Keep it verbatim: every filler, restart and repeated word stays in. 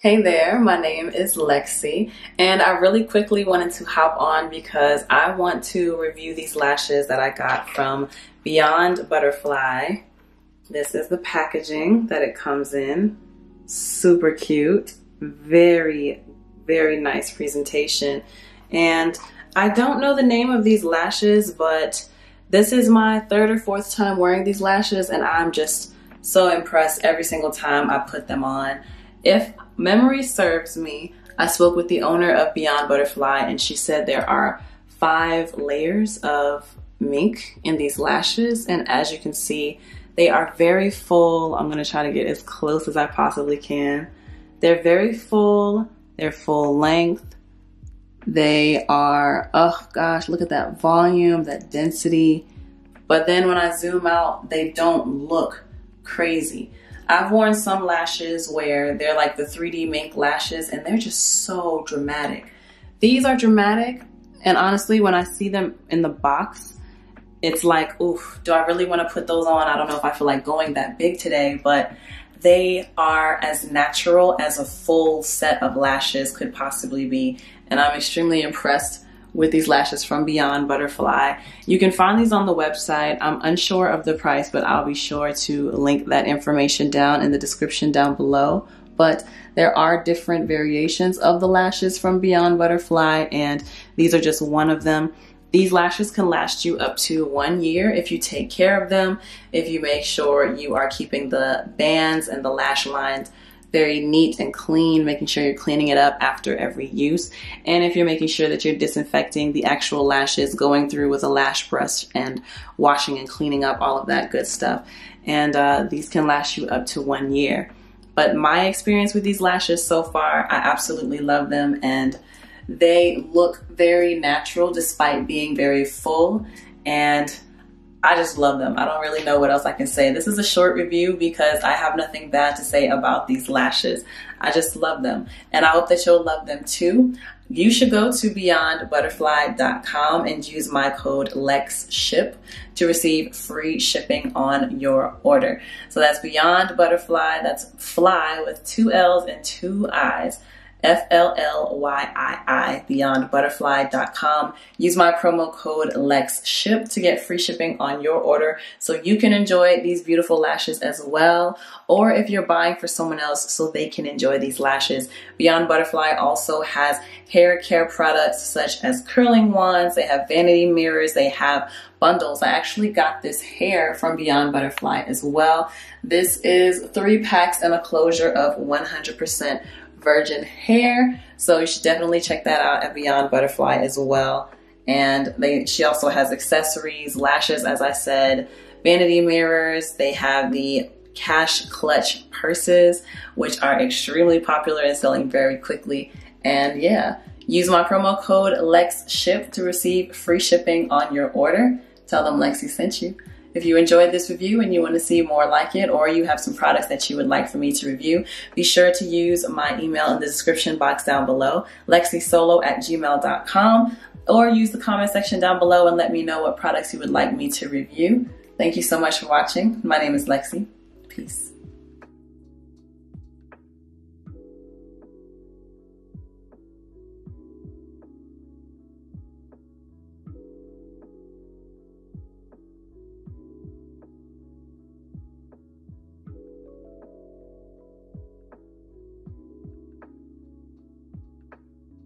Hey there, my name is Lexi, and I really quickly wanted to hop on because I want to review these lashes that I got from Beyond Butterflyii. This is the packaging that it comes in. Super cute. Very, very nice presentation. And I don't know the name of these lashes, but this is my third or fourth time wearing these lashes, and I'm just so impressed every single time I put them on. If memory serves me, I spoke with the owner of Beyond Butterflyii, and she said there are five layers of mink in these lashes, and as you can see, they are very full. I'm gonna try to get as close as I possibly can. They're very full, they're full length. They are, oh gosh, look at that volume, that density. But then when I zoom out, they don't look crazy. I've worn some lashes where they're like the three D mink lashes, and they're just so dramatic. These are dramatic, and honestly, when I see them in the box, it's like, oof, do I really want to put those on? I don't know if I feel like going that big today, but they are as natural as a full set of lashes could possibly be, and I'm extremely impressed with these lashes from Beyond Butterflyii. You can find these on the website. I'm unsure of the price, but I'll be sure to link that information down in the description down below. But there are different variations of the lashes from Beyond Butterflyii, and these are just one of them. These lashes can last you up to one year if you take care of them, if you make sure you are keeping the bands and the lash lines very neat and clean, making sure you're cleaning it up after every use. And if you're making sure that you're disinfecting the actual lashes, going through with a lash brush and washing and cleaning up all of that good stuff. And uh, these can last you up to one year. But my experience with these lashes so far, I absolutely love them, and they look very natural despite being very full, and I just love them. I don't really know what else I can say. This is a short review because I have nothing bad to say about these lashes. I just love them, and I hope that you'll love them too. You should go to beyond butterflyii dot com and use my code LEXSHIP to receive free shipping on your order. So that's Beyond Butterflyii, that's fly with two L's and two I's. F L L Y I I, beyond butterflyii dot com. Use my promo code LEXSHIP to get free shipping on your order so you can enjoy these beautiful lashes as well, or if you're buying for someone else so they can enjoy these lashes. Beyond Butterflyii also has hair care products such as curling wands, they have vanity mirrors, they have bundles. I actually got this hair from Beyond Butterflyii as well. This is three packs and a closure of one hundred percent virgin hair, so you should definitely check that out at Beyond Butterflyii as well. And they she also has accessories, lashes, as I said, vanity mirrors. They have the cash clutch purses, which are extremely popular and selling very quickly. And yeah, use my promo code LEXSHIP to receive free shipping on your order. Tell them Lexi sent you. If you enjoyed this review and you want to see more like it, or you have some products that you would like for me to review, be sure to use my email in the description box down below, lexisolo at gmail dot com, or use the comment section down below and let me know what products you would like me to review. Thank you so much for watching. My name is Lexi. Peace.